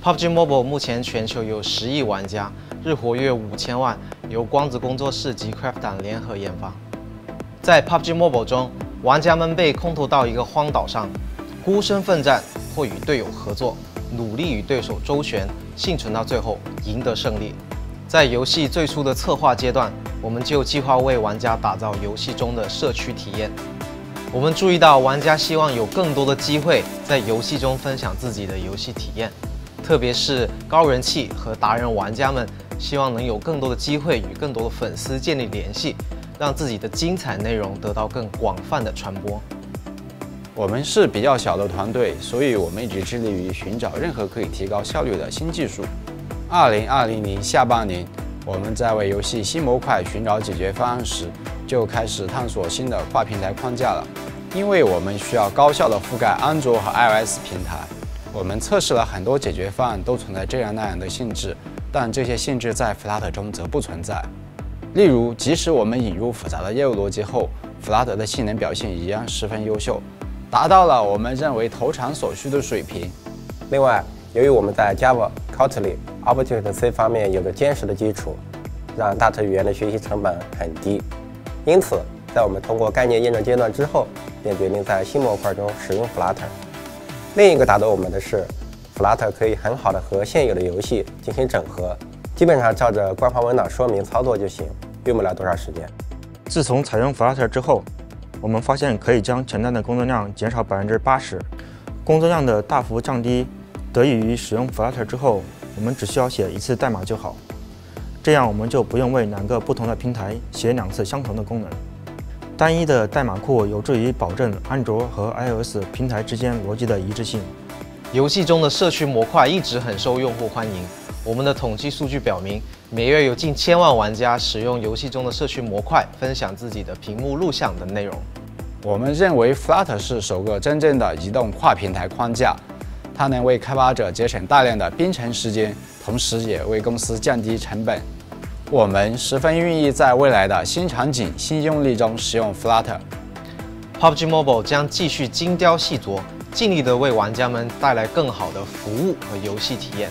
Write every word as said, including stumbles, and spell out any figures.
P U B G Mobile 目前全球有十亿玩家，日活跃五千万，由光子工作室及 Krafton 联合研发。在 P U B G Mobile 中，玩家们被空投到一个荒岛上，孤身奋战或与队友合作，努力与对手周旋，幸存到最后，赢得胜利。在游戏最初的策划阶段，我们就计划为玩家打造游戏中的社区体验。 我们注意到，玩家希望有更多的机会在游戏中分享自己的游戏体验，特别是高人气和达人玩家们，希望能有更多的机会与更多的粉丝建立联系，让自己的精彩内容得到更广泛的传播。我们是比较小的团队，所以我们一直致力于寻找任何可以提高效率的新技术。二零二零年下半年，我们在为游戏新模块寻找解决方案时， 就开始探索新的跨平台框架了，因为我们需要高效地覆盖安卓和 iOS 平台。我们测试了很多解决方案，都存在这样那样的性质，但这些性质在 Flutter 中则不存在。例如，即使我们引入复杂的业务逻辑后 ，Flutter 的性能表现一样十分优秀，达到了我们认为投产所需的水平。另外，由于我们在 Java、Kotlin、Objective-C 方面有个坚实的基础，让大特语言的学习成本很低。 因此，在我们通过概念验证阶段之后，便决定在新模块中使用 Flutter。另一个打动我们的是 ，Flutter 可以很好的和现有的游戏进行整合，基本上照着官方文档说明操作就行，用不了多少时间。自从采用 Flutter 之后，我们发现可以将前端的工作量减少 百分之八十，工作量的大幅降低得益于使用 Flutter 之后，我们只需要写一次代码就好。 这样我们就不用为两个不同的平台写两次相同的功能。单一的代码库有助于保证安卓和 iOS 平台之间逻辑的一致性。游戏中的社区模块一直很受用户欢迎。我们的统计数据表明，每月有近千万玩家使用游戏中的社区模块，分享自己的屏幕录像等内容。我们认为 Flutter 是首个真正的移动跨平台框架，它能为开发者节省大量的编程时间。 同时，也为公司降低成本。我们十分愿意在未来的新场景、新用例中使用 Flutter。P U B G Mobile 将继续精雕细琢，尽力地为玩家们带来更好的服务和游戏体验。